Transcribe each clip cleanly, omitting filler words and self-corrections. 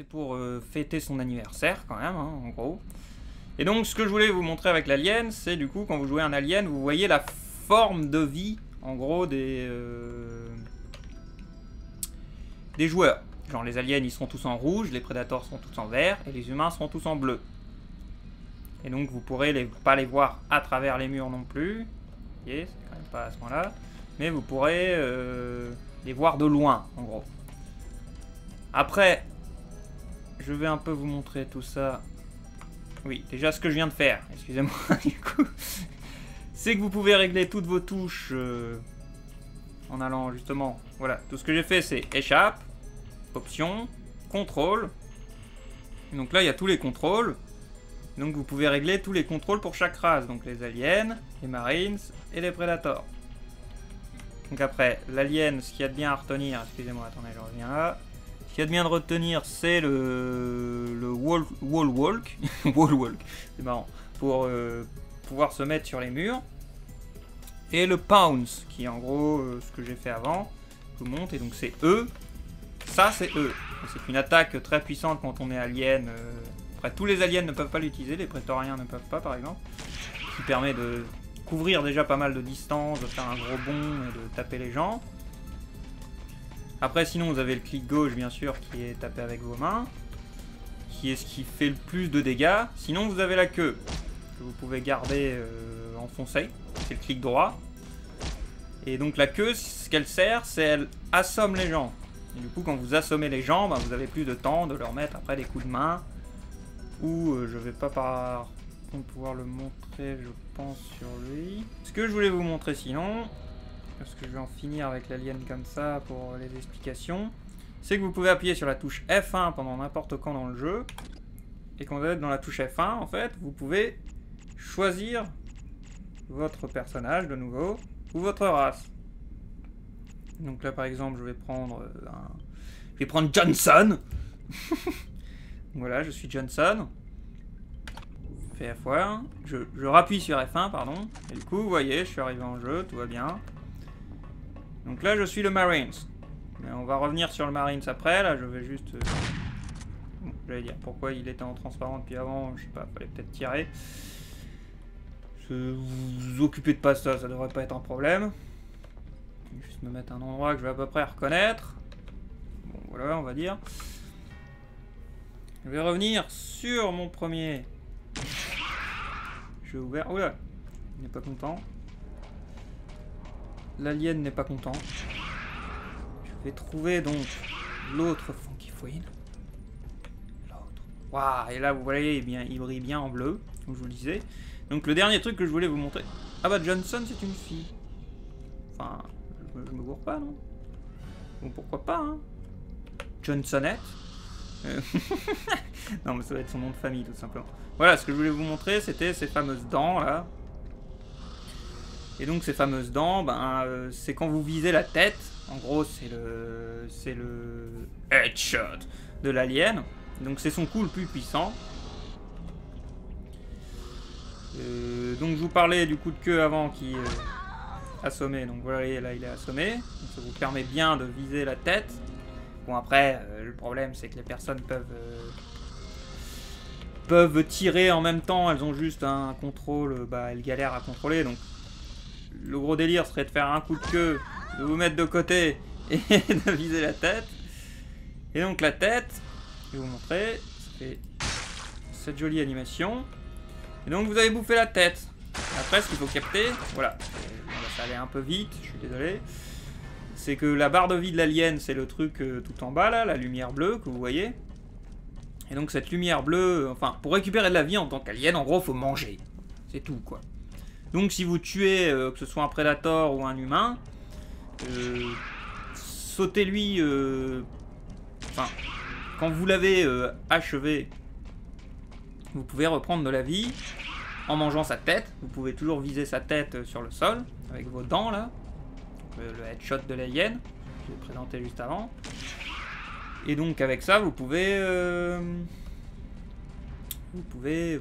c'est pour fêter son anniversaire quand même, hein, en gros. Et donc ce que je voulais vous montrer avec l'alien, c'est du coup quand vous jouez un alien, vous voyez la forme de vie, en gros, des joueurs. Genre les aliens, ils seront tous en rouge, les prédateurs seront tous en vert, et les humains seront tous en bleu. Et donc vous pourrez pas les voir à travers les murs non plus. Vous voyez, c'est quand même pas à ce moment-là. Mais vous pourrez les voir de loin, en gros. Après, je vais un peu vous montrer tout ça. Oui, déjà ce que je viens de faire, excusez-moi, du coup, c'est que vous pouvez régler toutes vos touches en allant justement... Voilà, tout ce que j'ai fait, c'est échappe, option, contrôle. Et donc là, il y a tous les contrôles. Donc vous pouvez régler tous les contrôles pour chaque race. Donc les aliens, les marines et les prédators. Donc après, l'alien, ce qu'il y a de bien à retenir... Excusez-moi, attendez, je reviens là. Ce qu'il y a de bien de retenir, c'est le wall walk. Wall walk, c'est marrant. Pour pouvoir se mettre sur les murs. Et le pounce, qui est en gros ce que j'ai fait avant. Je vous montre, et donc c'est E. Ça, c'est E. C'est une attaque très puissante quand on est alien. Après, tous les aliens ne peuvent pas l'utiliser. Les prétoriens ne peuvent pas, par exemple. Ce qui permet de couvrir déjà pas mal de distance, de faire un gros bond et de taper les gens. Après, sinon, vous avez le clic gauche, bien sûr, qui est tapé avec vos mains, qui est ce qui fait le plus de dégâts. Sinon, vous avez la queue, que vous pouvez garder enfoncée. C'est le clic droit. Et donc, la queue, ce qu'elle sert, c'est qu'elle assomme les gens. Et du coup, quand vous assommez les gens, ben, vous avez plus de temps de leur mettre après des coups de main. Ou je vais pas par contre pouvoir le montrer, je pense, sur lui. Ce que je voulais vous montrer, sinon... parce que je vais en finir avec l'alien comme ça pour les explications, c'est que vous pouvez appuyer sur la touche F1 pendant n'importe quand dans le jeu, et quand vous êtes dans la touche F1, en fait, vous pouvez choisir votre personnage de nouveau, ou votre race. Donc là, par exemple, je vais prendre Johnson. Voilà, je suis Johnson. Je fais F1, je rappuie sur F1, pardon, et du coup, vous voyez, je suis arrivé en jeu, tout va bien. Donc là, je suis le Marines. Mais on va revenir sur le Marines après. Là, je vais juste... Bon, j'allais dire pourquoi il était en transparent depuis avant. Je sais pas, fallait peut-être tirer. Vous vous occupez de pas ça, ça devrait pas être un problème. Je vais juste me mettre un endroit que je vais à peu près reconnaître. Bon, voilà, on va dire. Je vais revenir sur mon premier. Je vais ouvrir... Oula, il n'est pas content. L'alien n'est pas content. Je vais trouver donc l'autre Fonkyfouine. L'autre. Waouh, et là vous voyez, eh bien, il brille bien en bleu, comme je vous le disais. Donc le dernier truc que je voulais vous montrer. Ah bah Johnson, c'est une fille. Enfin, je me gourre pas, non? Bon, pourquoi pas, hein? Johnsonette. Non, mais ça va être son nom de famille, tout simplement. Voilà, ce que je voulais vous montrer, c'était ces fameuses dents, là. Et donc ces fameuses dents, ben, c'est quand vous visez la tête, en gros c'est le headshot de l'alien. Donc c'est son coup le plus puissant. Donc je vous parlais du coup de queue avant qui assommait. Donc voilà, là il est assommé. Donc, ça vous permet bien de viser la tête. Bon après, le problème c'est que les personnes peuvent tirer en même temps. Elles ont juste un contrôle, bah, elles galèrent à contrôler. Donc le gros délire serait de faire un coup de queue, de vous mettre de côté et de viser la tête. Et donc la tête, je vais vous montrer, ça fait cette jolie animation. Et donc vous avez bouffé la tête. Après ce qu'il faut capter, voilà, ça allait un peu vite, je suis désolé. C'est que la barre de vie de l'alien, c'est le truc tout en bas là, la lumière bleue que vous voyez. Et donc cette lumière bleue, enfin pour récupérer de la vie en tant qu'alien, en gros faut manger. C'est tout quoi. Donc si vous tuez, que ce soit un prédateur ou un humain, sautez-lui... Enfin, quand vous l'avez achevé, vous pouvez reprendre de la vie en mangeant sa tête. Vous pouvez toujours viser sa tête sur le sol, avec vos dents là. Le headshot de l'alien, que j'ai présenté juste avant. Et donc avec ça, vous pouvez... Vous pouvez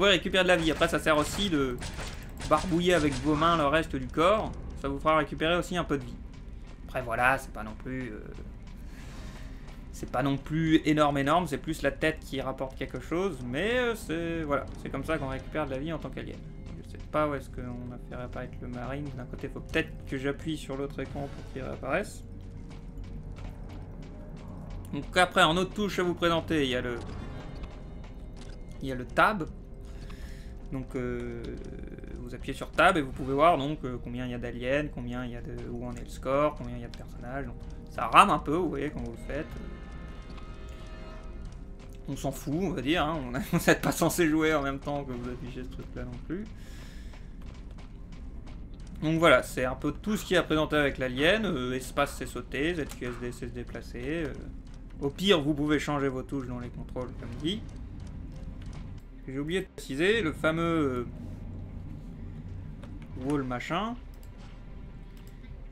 récupérer de la vie. Après, ça sert aussi de barbouiller avec vos mains le reste du corps. Ça vous fera récupérer aussi un peu de vie. Après, voilà, c'est pas non plus... C'est pas non plus énorme, c'est plus la tête qui rapporte quelque chose, mais c'est voilà, c'est comme ça qu'on récupère de la vie en tant qu'alien. Je sais pas où est-ce qu'on a fait réapparaître le marine. D'un côté, faut peut-être que j'appuie sur l'autre écran pour qu'il réapparaisse. Donc après, en autre touche à vous présenter, il y a le tab. Donc vous appuyez sur tab et vous pouvez voir donc combien il y a d'aliens, combien il y a de où en est le score, combien il y a de personnages. Donc, ça rame un peu, vous voyez, quand vous le faites. On s'en fout, on va dire. Hein. Vous n'êtes pas censé jouer en même temps que vous affichez ce truc-là non plus. Donc voilà, c'est un peu tout ce qui est présenté avec l'alien. Espace, c'est sauter. ZQSD, c'est se déplacer. Au pire, vous pouvez changer vos touches dans les contrôles, comme dit. J'ai oublié de préciser, le fameux wall machin.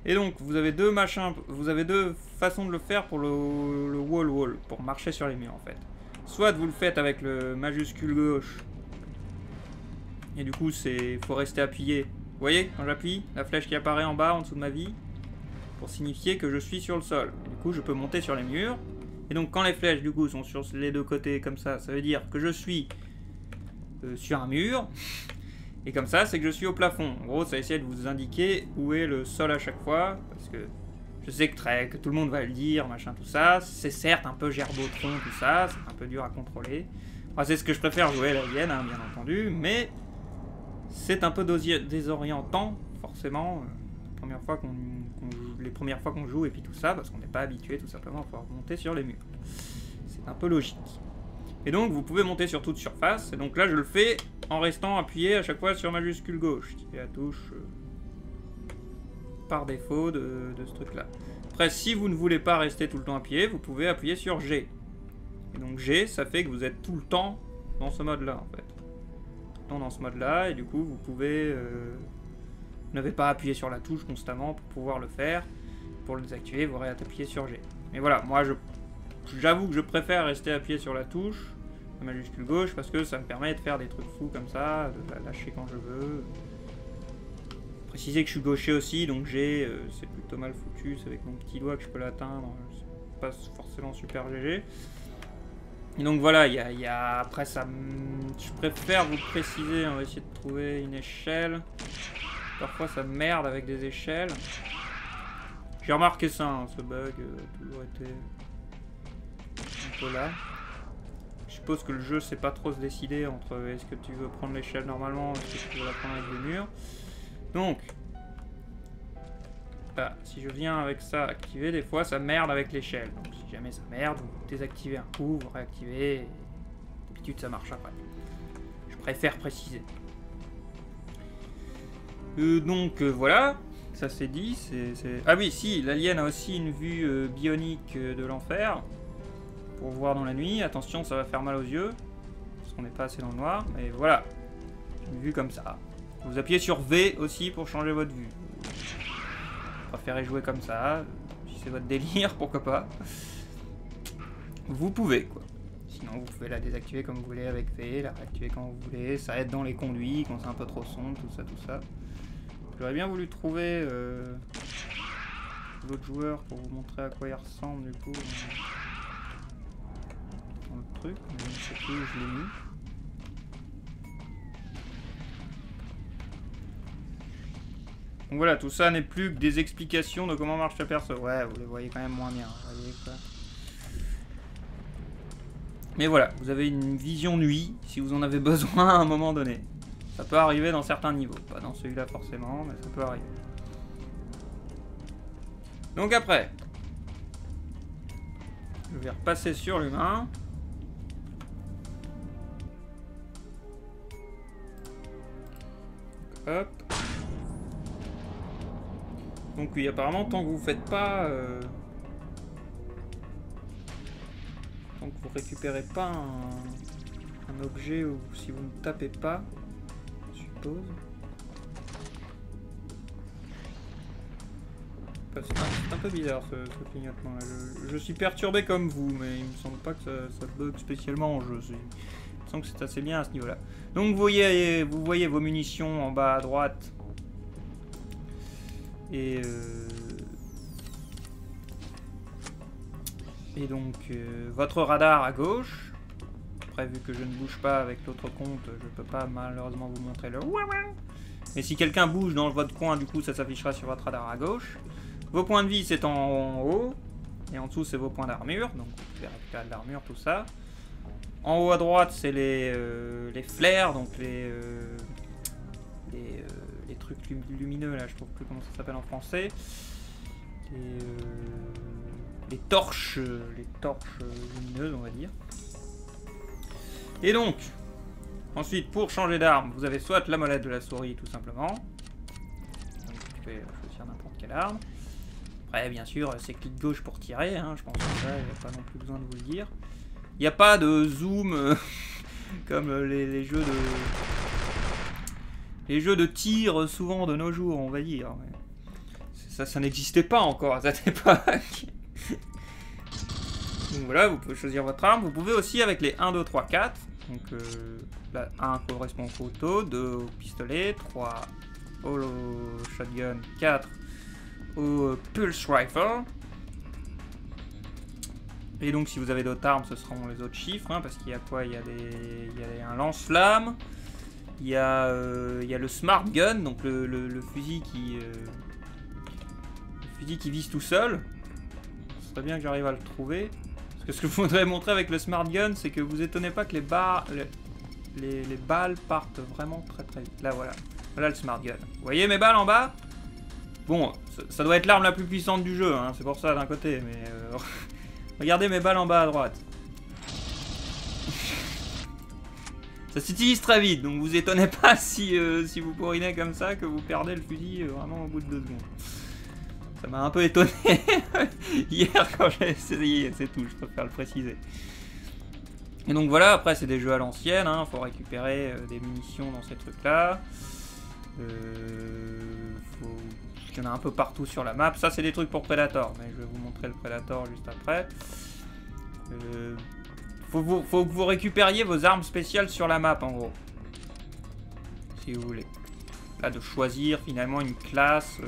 Et donc, vous avez deux machins, vous avez deux façons de le faire pour le wall, pour marcher sur les murs, en fait. Soit vous le faites avec le majuscule gauche. Et du coup, c'est faut rester appuyé. Vous voyez, quand j'appuie, la flèche qui apparaît en bas, en dessous de ma vie, pour signifier que je suis sur le sol. Et du coup, je peux monter sur les murs. Et donc, quand les flèches, du coup, sont sur les deux côtés, comme ça, ça veut dire que je suis sur un mur. Et comme ça, c'est que je suis au plafond. En gros, ça essaie de vous indiquer où est le sol à chaque fois. Parce que je sais que tout le monde va le dire, machin, tout ça. C'est certes un peu gerbotron, tout ça. C'est un peu dur à contrôler. Enfin, c'est ce que je préfère jouer à l'alien, hein, bien entendu. Mais c'est un peu désorientant, forcément. Les premières fois qu'on joue et puis tout ça. Parce qu'on n'est pas habitué, tout simplement, à pouvoir monter sur les murs. C'est un peu logique. Et donc, vous pouvez monter sur toute surface. Et donc là, je le fais en restant appuyé à chaque fois sur majuscule gauche, qui est la touche par défaut de ce truc-là. Après, si vous ne voulez pas rester tout le temps appuyé, vous pouvez appuyer sur G. Et donc G, ça fait que vous êtes tout le temps dans ce mode-là, en fait. Tout le temps dans ce mode-là, et du coup, vous pouvez... vous n'avez pas appuyé sur la touche constamment pour pouvoir le faire. Pour le désactiver, vous aurez à appuyer sur G. Mais voilà, moi, j'avoue que je préfère rester appuyé sur la touche majuscule gauche parce que ça me permet de faire des trucs fous comme ça, de la lâcher quand je veux. Préciser que je suis gaucher aussi, donc j'ai c'est plutôt mal foutu, c'est avec mon petit doigt que je peux l'atteindre, c'est pas forcément super GG. Et donc voilà, il y a après ça, je préfère vous préciser, on va essayer de trouver une échelle. Parfois ça merde avec des échelles. J'ai remarqué ça, hein, ce bug toujours été un peu là. Je suppose que le jeu sait pas trop se décider entre est-ce que tu veux prendre l'échelle normalement, est-ce que tu veux la prendre avec des murs. Donc, bah, si je viens avec ça activer, des fois ça merde avec l'échelle. Donc si jamais ça merde, vous désactivez un coup, vous réactivez. D'habitude ça marche après. Je préfère préciser. Voilà, ça c'est dit. Ah oui, si, l'alien a aussi une vue bionique de l'enfer. Pour voir dans la nuit, attention ça va faire mal aux yeux, parce qu'on n'est pas assez dans le noir, mais voilà, une vue comme ça. Vous appuyez sur V aussi pour changer votre vue. Vous préférez jouer comme ça, si c'est votre délire, pourquoi pas. Vous pouvez quoi. Sinon vous pouvez la désactiver comme vous voulez avec V, la réactiver quand vous voulez, ça aide dans les conduits, quand c'est un peu trop sombre, tout ça, tout ça. J'aurais bien voulu trouver l'autre joueur pour vous montrer à quoi il ressemble du coup. Le truc, mais je sais plus où je l'ai mis. Donc voilà, tout ça n'est plus que des explications de comment marche la perso. Ouais, vous les voyez quand même moins bien, vous voyez quoi. Mais voilà, vous avez une vision nuit si vous en avez besoin à un moment donné. Ça peut arriver dans certains niveaux, pas dans celui-là forcément, mais ça peut arriver. Donc après, je vais repasser sur l'humain. Hop. Donc oui, apparemment, tant que vous faites pas... tant que vous récupérez pas un objet, ou si vous ne tapez pas, je suppose. C'est un peu bizarre ce clignotement là. Je suis perturbé comme vous, mais il me semble pas que ça bug spécialement en jeu. Je sens que c'est assez bien à ce niveau-là. Donc vous voyez vos munitions en bas à droite. Et Et donc, votre radar à gauche. Après, vu que je ne bouge pas avec l'autre compte, je ne peux pas malheureusement vous montrer le... Mais si quelqu'un bouge dans votre coin, du coup, ça s'affichera sur votre radar à gauche. Vos points de vie, c'est en haut. Et en dessous, c'est vos points d'armure. Donc, vous pouvez récupérer de l'armure, tout ça. En haut à droite, c'est les flares, donc les trucs lumineux, là, je ne trouve plus comment ça s'appelle en français. Les torches lumineuses, on va dire. Et donc, ensuite, pour changer d'arme, vous avez soit la molette de la souris, tout simplement. Donc, vous pouvez choisir n'importe quelle arme. Après, bien sûr, c'est clic gauche pour tirer, hein, je pense que ça, il n'y a pas non plus besoin de vous le dire. Il n'y a pas de zoom comme les jeux de... Les jeux de tir, souvent, de nos jours, on va dire. Ça n'existait pas encore à cette époque. Donc voilà, vous pouvez choisir votre arme. Vous pouvez aussi, avec les 1, 2, 3, 4. Donc la 1 correspond au couteau, 2 au pistolet, 3 au shotgun, 4 au pulse rifle. Et donc si vous avez d'autres armes, ce seront les autres chiffres, hein, parce qu'il y a quoi? Il y a un lance-flamme, il y a le smart gun, donc le fusil qui vise tout seul. Ce serait bien que j'arrive à le trouver. Parce que ce que je voudrais montrer avec le smart gun, c'est que vous étonnez pas que les balles partent vraiment très vite. Là voilà, voilà le smart gun. Vous voyez mes balles en bas? Bon, ça doit être l'arme la plus puissante du jeu, hein, c'est pour ça d'un côté, mais... Regardez mes balles en bas à droite. Ça s'utilise très vite, donc vous étonnez pas si vous bourrinez comme ça que vous perdez le fusil vraiment au bout de 2 secondes. Ça m'a un peu étonné hier quand j'ai essayé, c'est tout, je préfère le préciser. Et donc voilà, après c'est des jeux à l'ancienne, hein, faut récupérer des munitions dans ces trucs-là. Il y en a un peu partout sur la map. Ça, c'est des trucs pour Predator, mais je vais vous montrer le Predator juste après. Faut que vous récupériez vos armes spéciales sur la map, en gros. Si vous voulez. Là, de choisir finalement une classe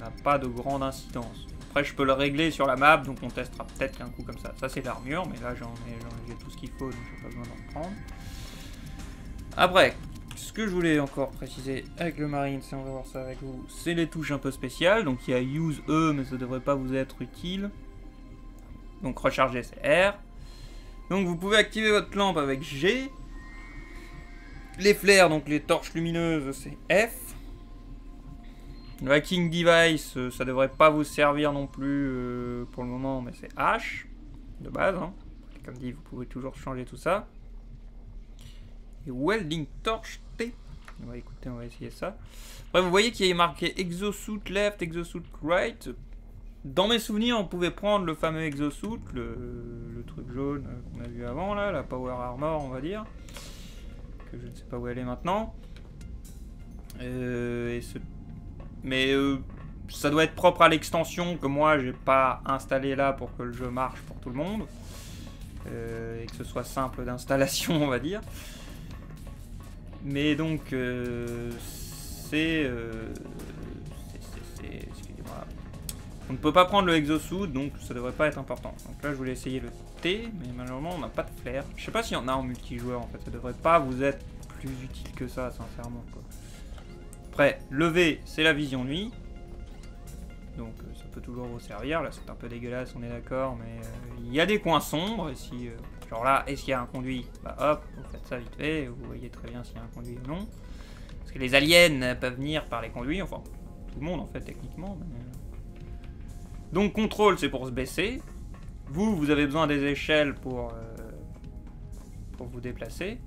n'a pas de grande incidence. Après, je peux le régler sur la map, donc on testera peut-être un coup comme ça. Ça, c'est l'armure, mais là, j'ai tout ce qu'il faut, donc j'ai pas besoin d'en prendre. Après... Ce que je voulais encore préciser avec le Marine, si on va voir ça avec vous, c'est les touches un peu spéciales. Donc il y a Use E, mais ça ne devrait pas vous être utile. Donc recharger, c'est R. Donc vous pouvez activer votre lampe avec G. Les flares, donc les torches lumineuses, c'est F. Le hacking device, ça ne devrait pas vous servir non plus pour le moment, mais c'est H, de base. Hein. Comme dit, vous pouvez toujours changer tout ça. Et welding torch T. On va écouter, on va essayer ça. Après, vous voyez qu'il y a marqué exosuit left, exosuit right. Dans mes souvenirs, on pouvait prendre le fameux exosuit, le truc jaune qu'on a vu avant, là, la power armor, on va dire. Que je ne sais pas où elle est maintenant. Mais ça doit être propre à l'extension que moi, j'ai pas installé là pour que le jeu marche pour tout le monde. Et que ce soit simple d'installation, on va dire. Mais donc, excusez-moi. On ne peut pas prendre le exosuit, donc ça devrait pas être important. Donc là, je voulais essayer le T, mais malheureusement, on n'a pas de flair. Je sais pas s'il y en a en multijoueur, en fait. Ça devrait pas vous être plus utile que ça, sincèrement, quoi. Après, le V, c'est la vision nuit. Donc, ça peut toujours vous servir. Là, c'est un peu dégueulasse, on est d'accord, mais il y a des coins sombres, et si... Genre là, est-ce qu'il y a un conduit? Bah hop, vous faites ça vite fait, vous voyez très bien s'il y a un conduit ou non. Parce que les aliens peuvent venir par les conduits, enfin, tout le monde en fait, techniquement. Mais... Donc contrôle, c'est pour se baisser. Vous avez besoin des échelles pour vous déplacer.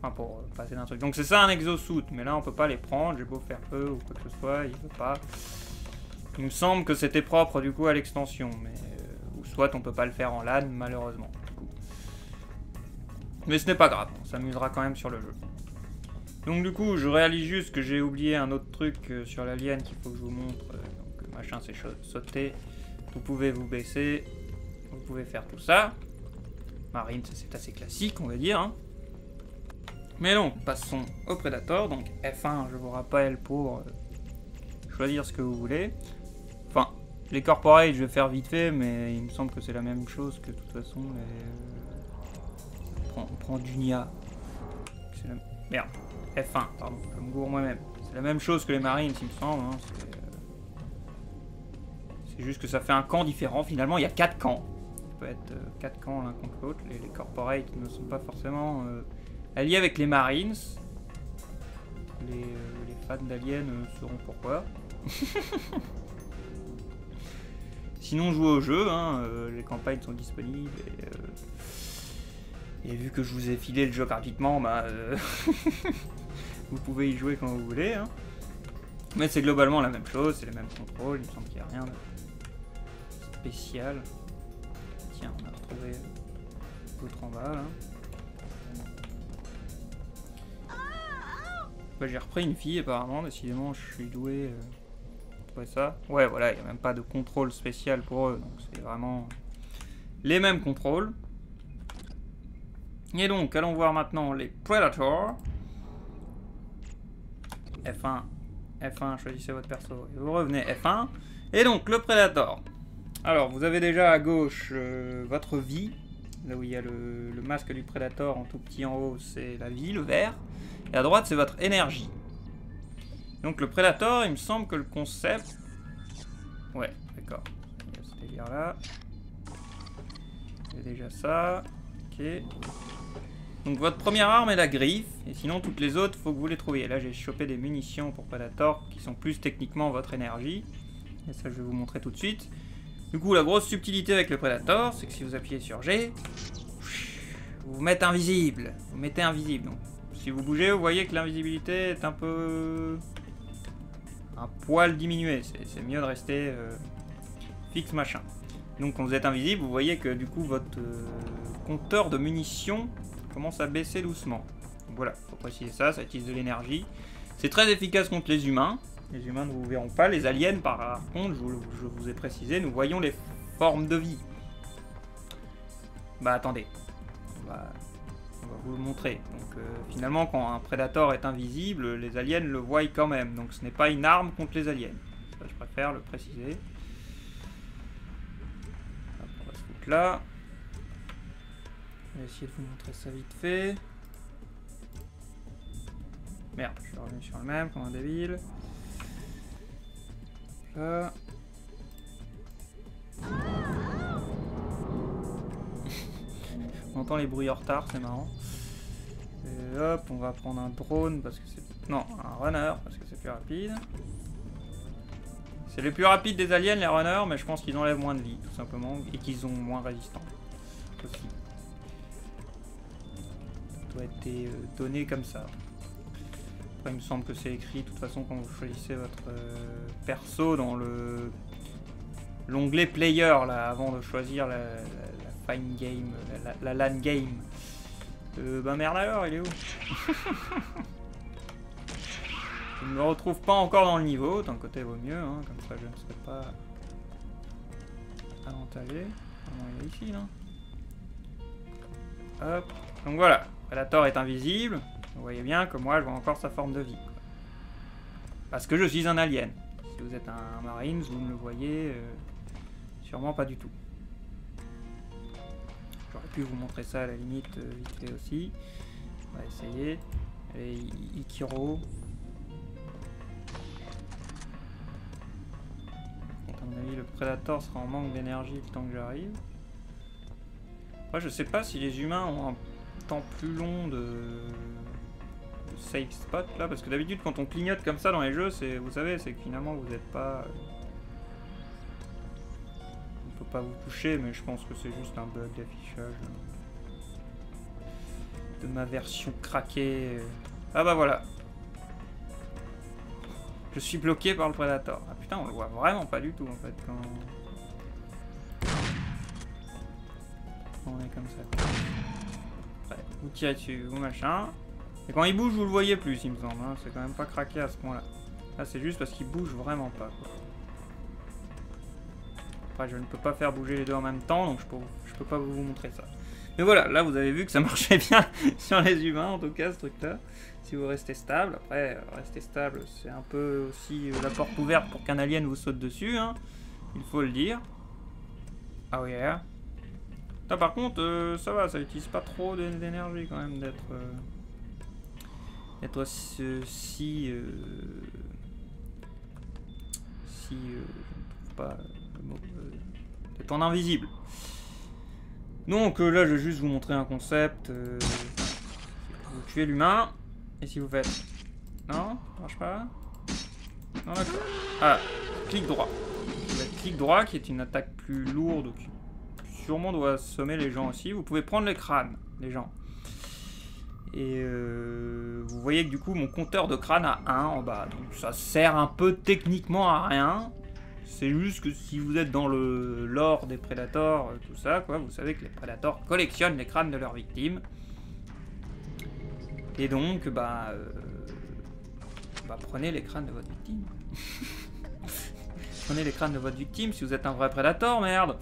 Enfin, pour passer d'un truc. Donc c'est ça un exosuit, mais là on peut pas les prendre, j'ai beau faire E ou quoi que ce soit, il peut pas. Il me semble que c'était propre du coup à l'extension, mais... Soit on peut pas le faire en LAN malheureusement. Mais ce n'est pas grave, on s'amusera quand même sur le jeu. Donc du coup je réalise juste que j'ai oublié un autre truc sur l'alien qu'il faut que je vous montre. Donc machin c'est sauter. Vous pouvez vous baisser. Vous pouvez faire tout ça. Marine c'est assez classique on va dire. Hein. Mais donc passons au Predator. Donc F1 je vous rappelle pour choisir ce que vous voulez. Enfin Les corps pareil, je vais faire vite fait, mais il me semble que c'est la même chose que de toute façon. Mais... on prend Dunia. La... merde. F1, pardon, je me gourre moi-même. C'est la même chose que les marines, il me semble. Hein. C'est juste que ça fait un camp différent. Finalement, il y a 4 camps. Ça peut être 4 camps l'un contre l'autre. Les corporates ne sont pas forcément alliés avec les marines. Les fans d'Alien sauront pourquoi. Sinon, jouez au jeu. Hein, les campagnes sont disponibles. Et vu que je vous ai filé le jeu gratuitement, bah, vous pouvez y jouer quand vous voulez. Hein. Mais c'est globalement la même chose, c'est les mêmes contrôles, il me semble qu'il n'y a rien de spécial. Tiens, on a retrouvé l'autre en bas, là. Bah, j'ai repris une fille, apparemment, décidément, je suis doué. Ouais, ça. Ouais, voilà, il n'y a même pas de contrôle spécial pour eux, donc c'est vraiment les mêmes contrôles. Et donc, allons voir maintenant les Predators. F1. F1, choisissez votre perso. Et vous revenez F1. Et donc, le Predator. Alors, vous avez déjà à gauche votre vie. Là où il y a le masque du Predator en tout petit en haut, c'est la vie, le vert. Et à droite, c'est votre énergie. Donc, le Predator, il me semble que le concept... ouais, d'accord. Il y a ce délire là. C'est déjà ça. Ok. Donc votre première arme est la griffe, et sinon toutes les autres, faut que vous les trouviez. Là j'ai chopé des munitions pour Predator, qui sont plus techniquement votre énergie. Et ça je vais vous montrer tout de suite. Du coup la grosse subtilité avec le Predator, c'est que si vous appuyez sur G, vous mettez invisible. Vous mettez invisible. Donc si vous bougez, vous voyez que l'invisibilité est un peu... un poil diminuée. C'est mieux de rester fixe machin. Donc quand vous êtes invisible, vous voyez que du coup votre compteur de munitions... commence à baisser doucement. Donc voilà, faut préciser ça, ça utilise de l'énergie. C'est très efficace contre les humains. Les humains ne vous verront pas. Les aliens, par contre, je vous ai précisé, nous voyons les formes de vie. Bah attendez, on va vous le montrer. Donc finalement, quand un Predator est invisible, les aliens le voient quand même. Donc ce n'est pas une arme contre les aliens. Ça, je préfère le préciser. Hop, on va se foutre là. Je vais essayer de vous montrer ça vite fait. Merde, je suis revenu sur le même comme un débile. Là. On entend les bruits en retard, c'est marrant. Et hop, on va prendre un drone parce que c'est... non, un runner parce que c'est plus rapide. C'est les plus rapides des aliens, les runners, mais je pense qu'ils enlèvent moins de vie, tout simplement, et qu'ils ont moins résistants aussi. Doit être donné comme ça. Après, il me semble que c'est écrit de toute façon quand vous choisissez votre perso dans le l'onglet player là avant de choisir la fine game, la LAN game. Ben merde alors, il est où? Je ne me retrouve pas encore dans le niveau. D'un côté vaut mieux, hein, comme ça je ne serai pas avantagé. Comment il est ici là? Hop. Donc voilà. Predator est invisible, vous voyez bien que moi je vois encore sa forme de vie. Parce que je suis un alien. Si vous êtes un marine, vous ne le voyez sûrement pas du tout. J'aurais pu vous montrer ça à la limite vite fait aussi. On va essayer. Allez, Ikiro. À mon avis, le Predator sera en manque d'énergie le temps que j'arrive. Après, je sais pas si les humains ont un temps plus long de save spot là, parce que d'habitude quand on clignote comme ça dans les jeux, c'est, vous savez, c'est que finalement vous n'êtes pas, on peut pas vous toucher, mais je pense que c'est juste un bug d'affichage de ma version craquée. Ah bah voilà, je suis bloqué par le Predator. Ah putain, on le voit vraiment pas du tout en fait quand on est comme ça. Vous tirez dessus, vous machin. Et quand il bouge, vous le voyez plus, il me semble. Hein. C'est quand même pas craqué à ce point-là. Là, c'est juste parce qu'il bouge vraiment pas, quoi. Après, je ne peux pas faire bouger les deux en même temps, donc je peux pas vous montrer ça. Mais voilà, là, vous avez vu que ça marchait bien sur les humains, en tout cas, ce truc-là. Si vous restez stable, après, rester stable, c'est un peu aussi la porte ouverte pour qu'un alien vous saute dessus. Hein. Il faut le dire. Ah oui. Là, par contre, ça va, ça utilise pas trop d'énergie quand même d'être... Être si... si... je ne trouve pas le mot... d'être en invisible. Donc là, je vais juste vous montrer un concept. Vous tuez l'humain. Et si vous faites... Non, ça marche pas. Non, d'accord. Ah, clic droit. Le clic droit qui est une attaque plus lourde qui sûrement doit assommer les gens aussi. Vous pouvez prendre les crânes des gens. Et vous voyez que du coup mon compteur de crâne a 1 en bas. Donc ça sert un peu techniquement à rien. C'est juste que si vous êtes dans le lore des prédateurs, tout ça, quoi, vous savez que les prédateurs collectionnent les crânes de leurs victimes. Et donc, bah prenez les crânes de votre victime. Prenez les crânes de votre victime si vous êtes un vrai prédateur, merde.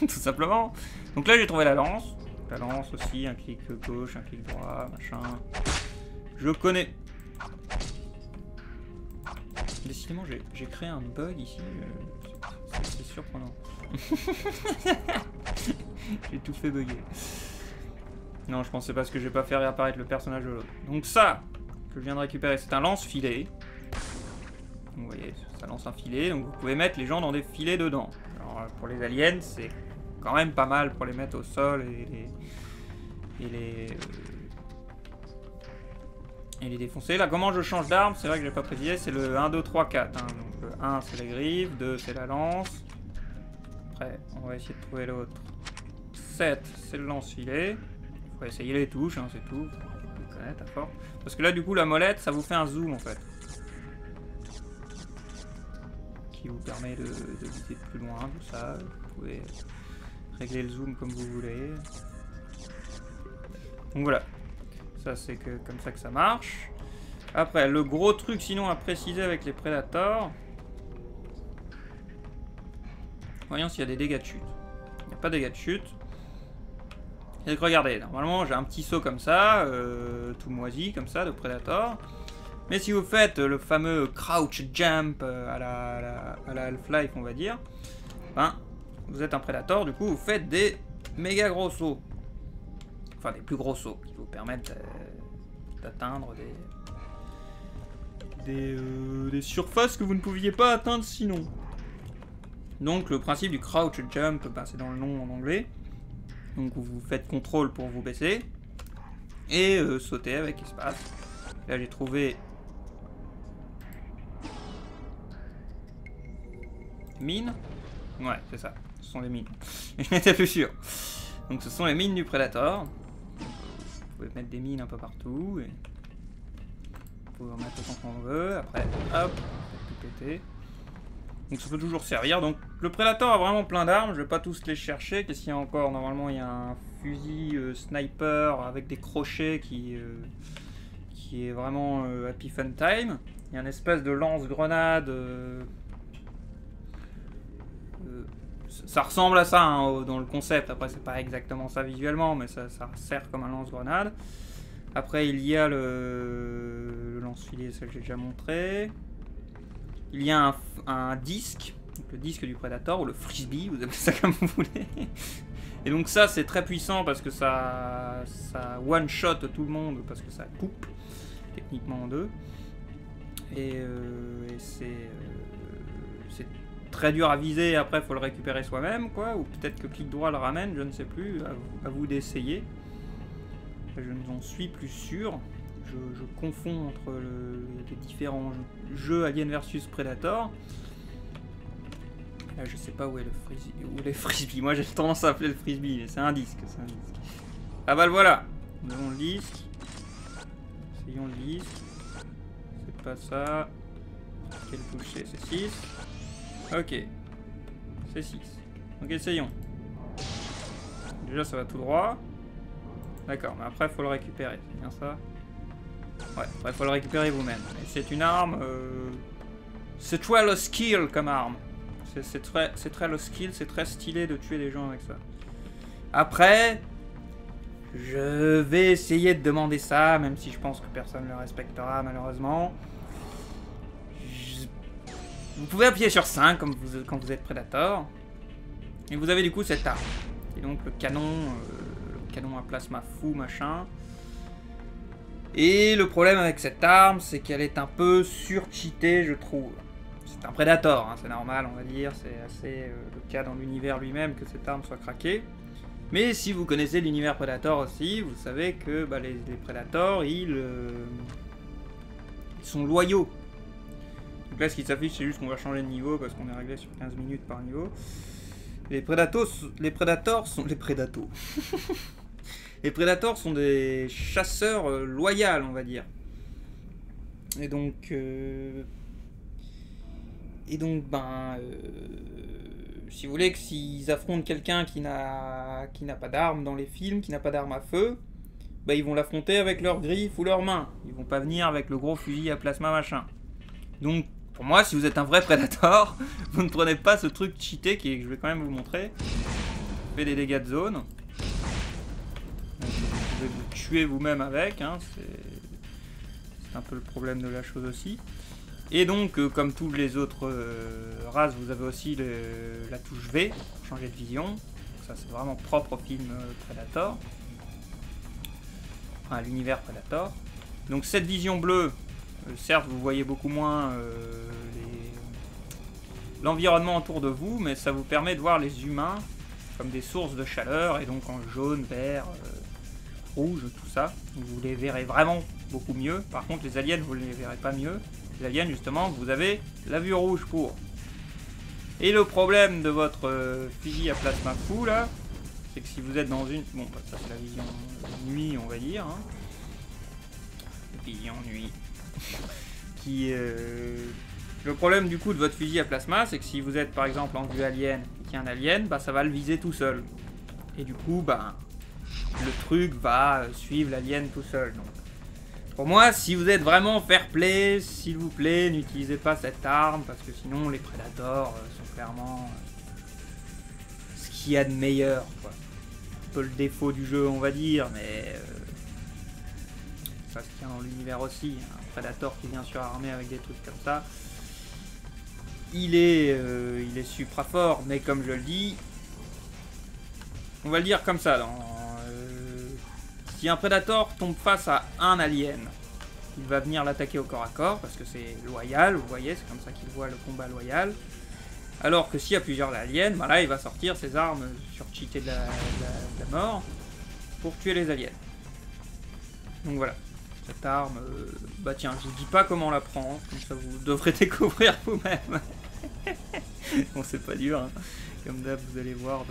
Tout simplement. Donc là, j'ai trouvé la lance. La lance aussi, un clic gauche, un clic droit, machin. Je connais. Décidément, j'ai créé un bug ici. C'est surprenant. J'ai tout fait bugger. Non, je pensais pas parce que j'ai pas fait réapparaître le personnage de l'autre. Donc ça, que je viens de récupérer, c'est un lance-filet. Vous voyez, ça lance un filet, donc vous pouvez mettre les gens dans des filets dedans. Alors pour les aliens, c'est quand même pas mal pour les mettre au sol et les défoncer. Là, comment je change d'arme? C'est vrai que j'ai pas précisé, c'est le 1, 2, 3, 4. Hein. Donc le 1, c'est les griffes, 2, c'est la lance. Après, on va essayer de trouver l'autre. 7, c'est le lance-filet. Faut essayer les touches, hein, c'est tout. Faut les connaître à force. Parce que là, du coup, la molette, ça vous fait un zoom en fait. Qui vous permet de viser de plus loin, tout ça. Vous pouvez régler le zoom comme vous voulez. Donc voilà. Ça, c'est comme ça que ça marche. Après, le gros truc, sinon, à préciser avec les Predators. Voyons s'il y a des dégâts de chute. Il n'y a pas de dégâts de chute. Et regardez, normalement, j'ai un petit saut comme ça, tout moisi, comme ça, de Predator. Mais si vous faites le fameux crouch jump à la Half-Life, on va dire, ben, vous êtes un Predator, du coup, vous faites des méga gros sauts. Enfin, des plus gros sauts qui vous permettent d'atteindre des surfaces que vous ne pouviez pas atteindre sinon. Donc, le principe du crouch jump, ben, c'est dans le nom en anglais. Donc, vous faites contrôle pour vous baisser et sauter avec espace. Là, j'ai trouvé mines. Ouais, c'est ça. Ce sont les mines. Je n'étais plus sûr. Donc, ce sont les mines du Predator. Vous pouvez mettre des mines un peu partout. Et... Vous pouvez en mettre autant qu'on veut. Après, hop, tout péter. Donc, ça peut toujours servir. Donc, le Predator a vraiment plein d'armes. Je vais pas tous les chercher. Qu'est-ce qu'il y a encore? Normalement, il y a un fusil sniper avec des crochets qui est vraiment happy fun time. Il y a une espèce de lance-grenade. Ça ressemble à ça hein, dans le concept. Après, c'est pas exactement ça visuellement, mais ça sert comme un lance-grenade. Après, il y a le lance-filet, ça que j'ai déjà montré. Il y a un disque, donc le disque du Predator, ou le frisbee, vous appelez ça comme vous voulez. Et donc ça, c'est très puissant parce que ça one-shot tout le monde, parce que ça coupe techniquement en deux. Et c'est très dur à viser, après il faut le récupérer soi-même, quoi. Ou peut-être que clic droit le ramène, je ne sais plus, à vous d'essayer. Je n'en suis plus sûr. Je confonds entre les différents jeux Alien vs Predator. Là, je sais pas où est le frisbee. Où les frisbees. Moi, j'ai tendance à appeler le frisbee, mais c'est un disque. Ah bah le voilà. Nous avons le disque. Essayons le disque. C'est pas ça. Quelle touche c'est 6. Ok. C'est 6. Donc essayons. Déjà, ça va tout droit. D'accord, mais après, il faut le récupérer. C'est bien ça? Ouais, il faut le récupérer vous-même. C'est une arme... C'est très low skill comme arme. C'est très low skill, c'est très stylé de tuer les gens avec ça. Après, je vais essayer de demander ça, même si je pense que personne ne le respectera malheureusement. Vous pouvez appuyer sur 5 comme vous, quand vous êtes Predator. Et vous avez du coup cette arme. Et donc le canon à plasma fou machin. Et le problème avec cette arme, c'est qu'elle est un peu surcheatée, je trouve. C'est un Predator, hein, c'est normal, on va dire. C'est assez le cas dans l'univers lui-même que cette arme soit craquée. Mais si vous connaissez l'univers Predator aussi, vous savez que bah, les Predators, ils sont loyaux. Donc là, ce qui s'affiche, c'est juste qu'on va changer de niveau parce qu'on est réglé sur 15 minutes par niveau. Les Predators sont des chasseurs loyaux, on va dire. Et donc, ben... si vous voulez que s'ils affrontent quelqu'un qui n'a pas d'arme dans les films, qui n'a pas d'arme à feu, bah ils vont l'affronter avec leurs griffes ou leurs mains. Ils vont pas venir avec le gros fusil à plasma machin. Donc pour moi, si vous êtes un vrai Predator, vous ne prenez pas ce truc cheaté que je vais quand même vous montrer. Fait des dégâts de zone. Donc, vous pouvez vous tuer vous-même avec, hein, c'est un peu le problème de la chose aussi. Et donc, comme toutes les autres races, vous avez aussi la touche V, changer de vision. Donc ça, c'est vraiment propre au film Predator. Enfin, à l'univers Predator. Donc, cette vision bleue, certes, vous voyez beaucoup moins l'environnement autour de vous, mais ça vous permet de voir les humains comme des sources de chaleur, et donc en jaune, vert, rouge, tout ça. Vous les verrez vraiment beaucoup mieux. Par contre, les aliens, vous ne les verrez pas mieux. Les aliens, justement, vous avez la vue rouge pour. Et le problème de votre fusil à plasma fou, là, c'est que si vous êtes dans une... Bon, ça c'est la vision nuit, on va dire. Hein. Vision nuit. Le problème, du coup, de votre fusil à plasma, c'est que si vous êtes, par exemple, en vue alien et qu'il y a un alien, bah, ça va le viser tout seul. Et du coup, bah, le truc va suivre l'alien tout seul, donc. Pour moi, si vous êtes vraiment fair play, s'il vous plaît, n'utilisez pas cette arme, parce que sinon les Predators sont clairement ce qu'il y a de meilleur, quoi. Un peu le défaut du jeu, on va dire, mais ça se tient dans l'univers aussi. Un Predator qui vient surarmé avec des trucs comme ça, il est supra fort, mais comme je le dis, on va le dire comme ça, dans... Si un Predator tombe face à un alien, il va venir l'attaquer au corps à corps, parce que c'est loyal, vous voyez, c'est comme ça qu'il voit le combat loyal. Alors que s'il y a plusieurs aliens, ben là il va sortir ses armes surcheatées de la mort pour tuer les aliens. Donc voilà, cette arme, bah tiens, je vous dis pas comment on la prend, hein, comme ça vous devrez découvrir vous-même. Bon, c'est pas dur, hein. Comme d'hab, vous allez voir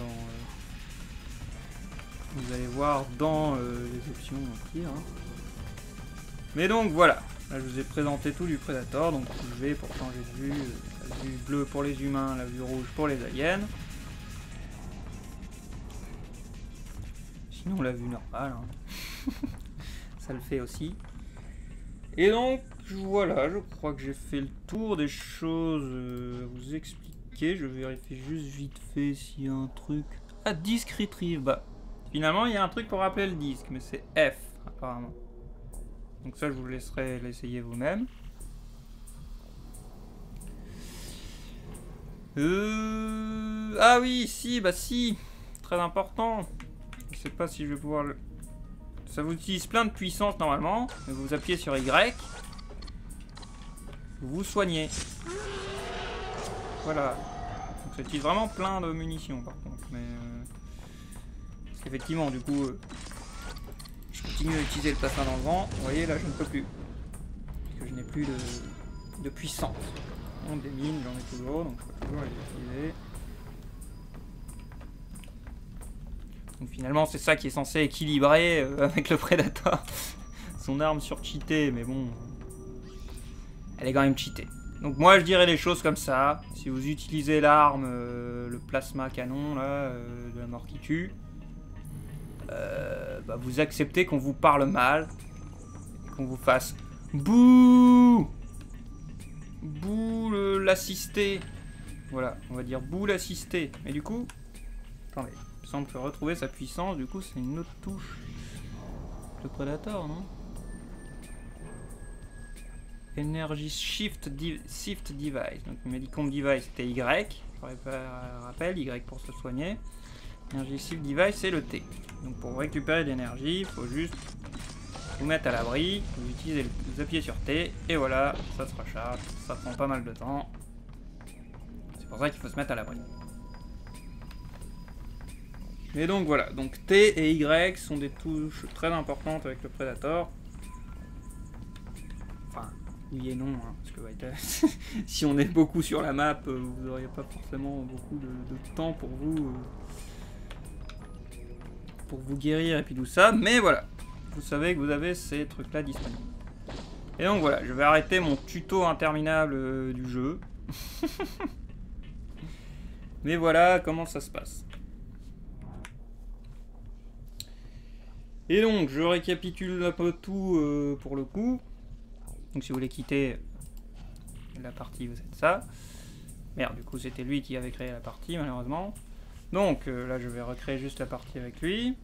dans... les options pire, hein. Mais donc voilà, là je vous ai présenté tout du Predator, donc je vais pour changer de vue, la vue bleue pour les humains, la vue rouge pour les aliens. Sinon la vue normale, hein. Ça le fait aussi. Et donc voilà, je crois que j'ai fait le tour des choses à vous expliquer. Je vérifie juste vite fait s'il y a un truc. Ah, disque retrieve, bah. Finalement, il y a un truc pour rappeler le disque, mais c'est F, apparemment. Donc ça, je vous laisserai l'essayer vous-même. Ah oui, si, bah si. Très important. Je sais pas si je vais pouvoir le... Ça vous utilise plein de puissance, normalement. Vous vous appuyez sur Y. Vous vous soignez. Voilà. Donc ça utilise vraiment plein de munitions, par contre, mais... Effectivement, du coup, je continue à utiliser le plasma dans le vent. Vous voyez, là, je ne peux plus. Parce que je n'ai plus de puissance. On démine, j'en ai toujours, donc je peux toujours les utiliser. Donc finalement, c'est ça qui est censé équilibrer avec le Predator. Son arme surcheatée, mais bon, elle est quand même cheatée. Donc moi, je dirais les choses comme ça. Si vous utilisez l'arme, le plasma canon, là, de la mort qui tue, bah vous acceptez qu'on vous parle mal, qu'on vous fasse bouh, bouh l'assisté. Voilà, on va dire bouh l'assisté. Mais du coup, attendez, il me semble que retrouver sa puissance, du coup, c'est une autre touche de Predator, non? Energy Shift Device. Donc il m'a dit Comp Device c'était Y, rappel, Y pour se soigner. Energy Shift Device c'est le T. Donc pour récupérer de l'énergie, il faut juste vous mettre à l'abri, vous appuyez sur T, et voilà, ça se recharge, ça prend pas mal de temps. C'est pour ça qu'il faut se mettre à l'abri. Et donc voilà, donc T et Y sont des touches très importantes avec le Predator. Enfin, oui et non, hein, parce que ouais, si on est beaucoup sur la map, vous n'auriez pas forcément beaucoup de temps pour vous guérir et puis tout ça, mais voilà, vous savez que vous avez ces trucs-là disponibles. Et donc voilà, je vais arrêter mon tuto interminable du jeu. Mais voilà comment ça se passe. Et donc, je récapitule un peu tout pour le coup. Donc, si vous voulez quitter la partie, vous êtes ça. Merde, du coup, c'était lui qui avait créé la partie, malheureusement. Donc, là, je vais recréer juste la partie avec lui.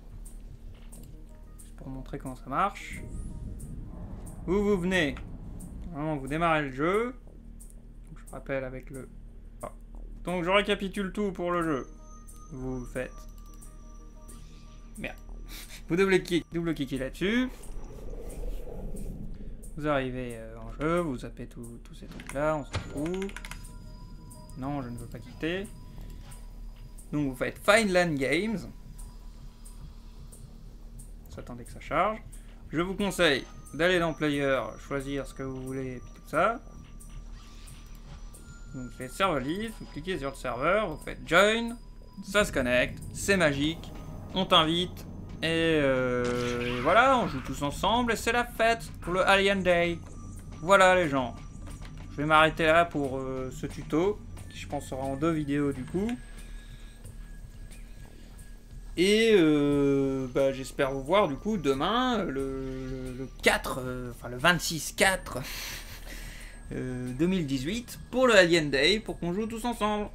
Juste pour montrer comment ça marche. Vous venez. Vraiment, vous démarrez le jeu. Donc, je rappelle avec le... Oh. Donc, je récapitule tout pour le jeu. Vous faites... Merde. Vous double-cliquez là-dessus. Vous arrivez en jeu, vous zappez tous ces trucs-là, on s'en fout. Non, je ne veux pas quitter. Donc vous faites Find Land Games. Vous attendez que ça charge. Je vous conseille d'aller dans Player, choisir ce que vous voulez et puis tout ça. Donc vous faites Server List, vous cliquez sur le serveur, vous faites Join, ça se connecte, c'est magique, on t'invite. Et voilà, on joue tous ensemble et c'est la fête pour le Alien Day. Voilà les gens. Je vais m'arrêter là pour ce tuto, qui je pense sera en 2 vidéos du coup. Et j'espère vous voir du coup demain, le 4, enfin le 26-4 2018 pour le Alien Day, pour qu'on joue tous ensemble.